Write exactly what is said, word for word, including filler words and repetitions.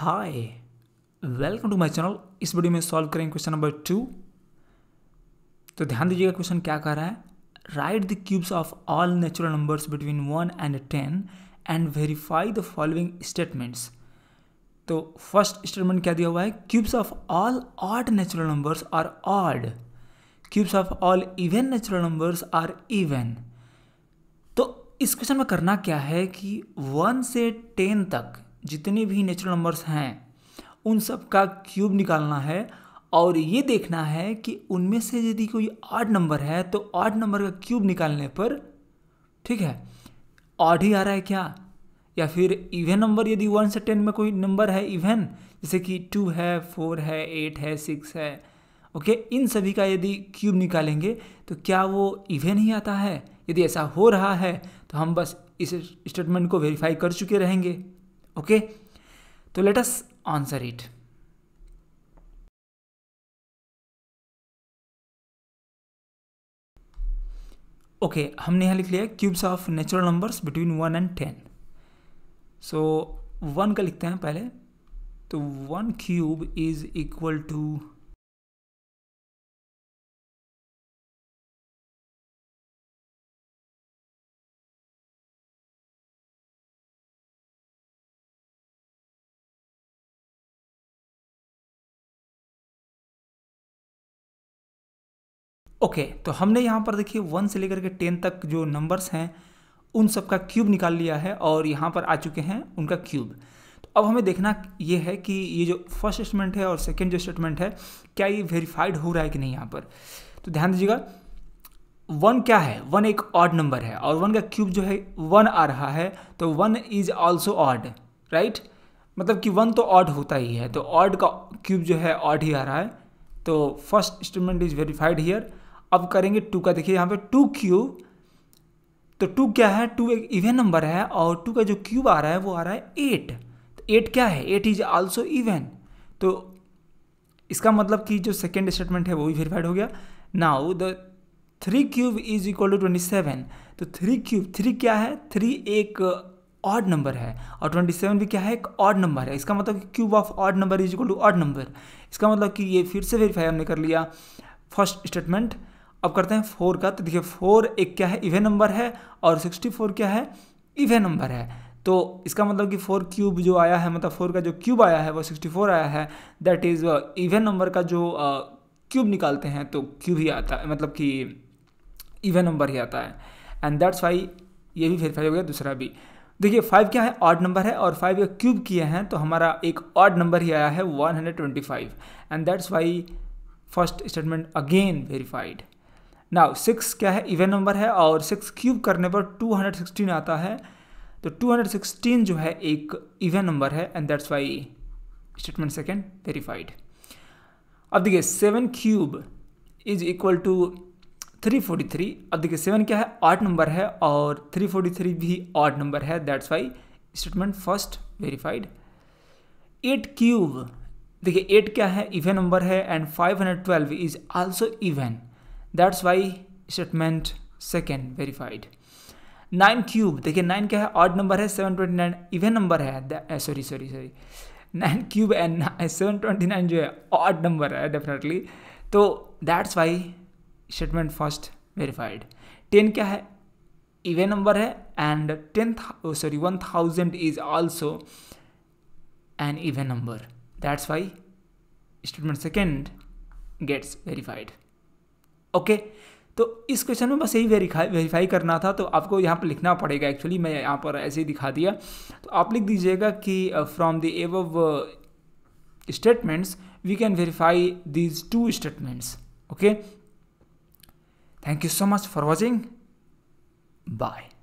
Hi welcome to my channel. इस video में solve करेंगे क्वेश्चन नंबर टू। तो ध्यान दीजिएगा, क्वेश्चन क्या कह रहा है। Write the cubes of all natural numbers between one and ten and verify the following statements. तो फर्स्ट स्टेटमेंट क्या दिया हुआ है, cubes of all odd natural numbers are odd, cubes of all even natural numbers are even. तो इस question में करना क्या है कि वन से टेन तक जितने भी नेचुरल नंबर्स हैं उन सब का क्यूब निकालना है और ये देखना है कि उनमें से यदि कोई ऑड नंबर है तो ऑड नंबर का क्यूब निकालने पर, ठीक है, ऑड ही आ रहा है क्या, या फिर इवन नंबर यदि वन से टेन में कोई नंबर है इवन, जैसे कि टू है, फोर है, एट है, सिक्स है, ओके, इन सभी का यदि क्यूब निकालेंगे तो क्या वो इवन ही आता है। यदि ऐसा हो रहा है तो हम बस इस स्टेटमेंट को वेरीफाई कर चुके रहेंगे। ओके, तो let us answer it. Okay, हमने यहाँ लिख लिया cubes of natural numbers between one and ten. So one का लिखते हैं पहले, तो one cube is equal to okay okay, तो हमने यहाँ पर देखिए वन से लेकर के टेन तक जो नंबर्स हैं उन सब का क्यूब निकाल लिया है और यहाँ पर आ चुके हैं उनका क्यूब। तो अब हमें देखना ये है कि ये जो फर्स्ट स्टेटमेंट है और सेकंड जो स्टेटमेंट है क्या ये वेरीफाइड हो रहा है कि नहीं। यहाँ पर तो ध्यान दीजिएगा, वन क्या है, वन एक ऑड नंबर है और वन का क्यूब जो है वन आ रहा है, तो one is also odd, right, मतलब कि वन तो ऑड होता ही है, तो ऑड का क्यूब जो है ऑड ही आ रहा है। तो first statement is verified here. अब करेंगे टू का, देखिए यहाँ पे टू क्यूब, तो टू क्या है, टू एक इवन नंबर है और टू का जो क्यूब आ रहा है वो आ रहा है एट, तो एट क्या है, एट इज आल्सो इवन, तो इसका मतलब कि जो सेकंड स्टेटमेंट है वो भी वेरीफाइड हो गया। Now the three cube is equal to twenty seven, तो थ्री क्यूब, थ्री क्या है, थ्री एक ऑड नंबर है और ट्वेंटी सेवन भी क्या है, एक ऑड नंबर है, इसका मतलब कि cube of odd number is equal to odd number, इसका मतलब कि ये फिर से वेरीफाई हमने कर लिया फर्स्ट स्टेटमेंट। अब करते हैं फोर का, तो देखिए फोर एक क्या है, इवन नंबर है और सिक्सटी फोर क्या है, इवन नंबर है, तो इसका मतलब कि फोर क्यूब जो आया है, मतलब फोर का जो क्यूब आया है वो सिक्सटी फोर आया है, दैट इज इवन नंबर का जो क्यूब uh, निकालते हैं तो क्यूब ही आता है, मतलब कि इवन नंबर ही आता है, एंड दैट्स वाई ये भी वेरीफाई हो गया दूसरा भी। देखिए फाइव क्या है, ऑड नंबर है और फाइव का क्यूब किए हैं तो हमारा एक ऑड नंबर ही आया है one hundred twenty five, and that's why first statement again verified. Now six क्या है, इवन नंबर है और सिक्स क्यूब करने पर टू हंड्रेड सिक्सटीन आता है, तो टू हंड्रेड सिक्सटीन जो है एक इवन नंबर है, and that's why statement second verified. अब देखिए seven cube is equal to three forty three, अब देखिए सेवन क्या है, ऑड नंबर है और थ्री फोर्टी थ्री भी ऑड नंबर है, that's why statement first verified. Eight cube, देखिए एट क्या है, इवन नंबर है and five hundred twelve is also even, that's why statement second verified. Nine cube, देखिए nine क्या है, ऑड नंबर है, seven twenty nine even number है, sorry sorry sorry nine cube and seven twenty nine जो है odd number है definitely, तो that's why statement first verified. Ten क्या है, इवन नंबर है and ten sorry one thousand is also an even number, that's why statement second gets verified. Okay okay, तो इस question में बस यही वेरीफाई वेरीफाई करना था, तो आपको यहाँ पर लिखना पड़ेगा, एक्चुअली मैं यहाँ पर ऐसे ही दिखा दिया, तो आप लिख दीजिएगा कि from the above statements we can verify these two statements. Okay, thank you so much for watching, bye.